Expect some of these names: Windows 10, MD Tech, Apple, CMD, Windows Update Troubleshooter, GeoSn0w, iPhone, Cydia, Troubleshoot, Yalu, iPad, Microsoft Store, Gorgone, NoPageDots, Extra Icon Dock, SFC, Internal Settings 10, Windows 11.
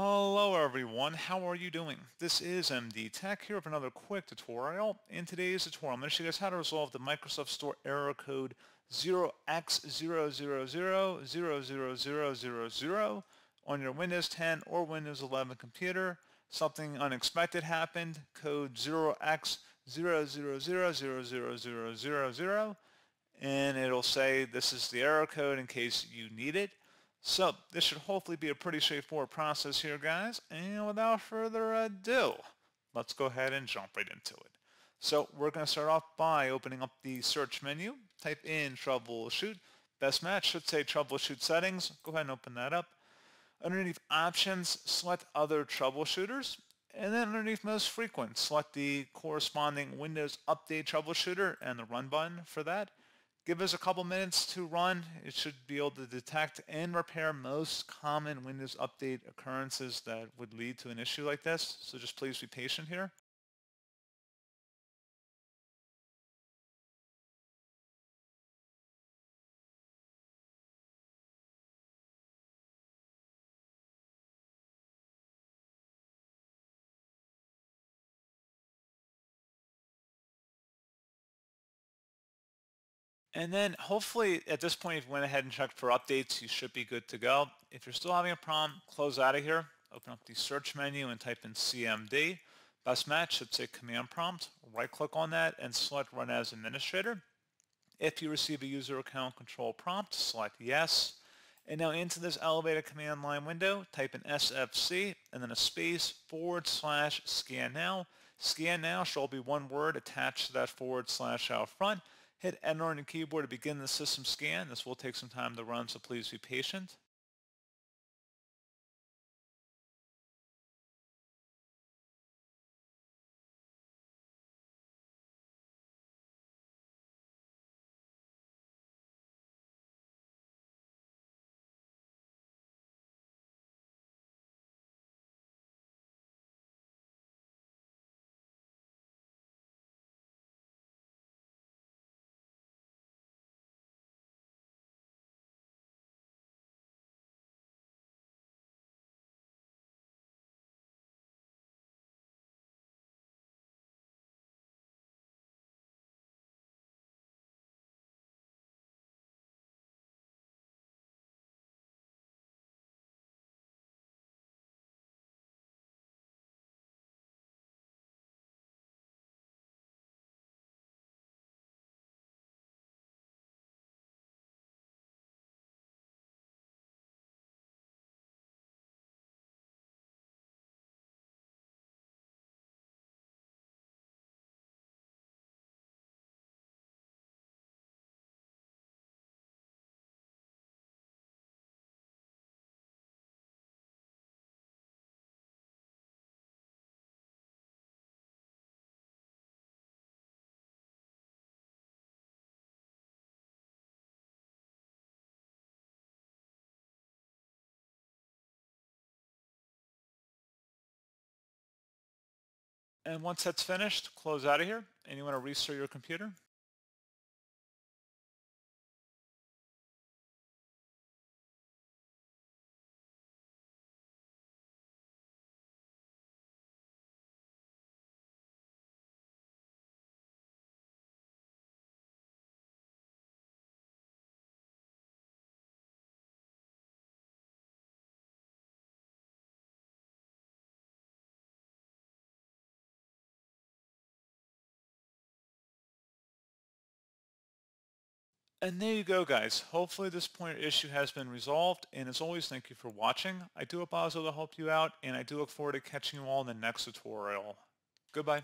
Hello everyone, how are you doing? This is MD Tech here with another quick tutorial. In today's tutorial, I'm going to show you guys how to resolve the Microsoft Store error code 0x00000000 on your Windows 10 or Windows 11 computer. Something unexpected happened, code 0x00000000, and it'll say this is the error code in case you need it. So this should hopefully be a pretty straightforward process here, guys, and without further ado, let's go ahead and jump right into it. So we're going to start off by opening up the search menu, type in troubleshoot, best match should say troubleshoot settings, go ahead and open that up. Underneath options, select other troubleshooters, and then underneath most frequent, select the corresponding Windows Update Troubleshooter and the run button for that. Give us a couple minutes to run. It should be able to detect and repair most common Windows Update occurrences that would lead to an issue like this, so just please be patient here. And then hopefully at this point, if you went ahead and checked for updates, you should be good to go. If you're still having a problem, close out of here, open up the search menu and type in CMD. Best match should say command prompt, right click on that and select run as administrator. If you receive a user account control prompt, select yes. And now into this elevated command line window, type in SFC and then a space / scan now. Scan now should all be one word attached to that / out front. Hit enter on your keyboard to begin the system scan. This will take some time to run, so please be patient. And once that's finished, close out of here, and you want to restart your computer. And there you go, guys. Hopefully this pointer issue has been resolved, and as always, thank you for watching. I do hope I was able to help you out, and I do look forward to catching you all in the next tutorial. Goodbye.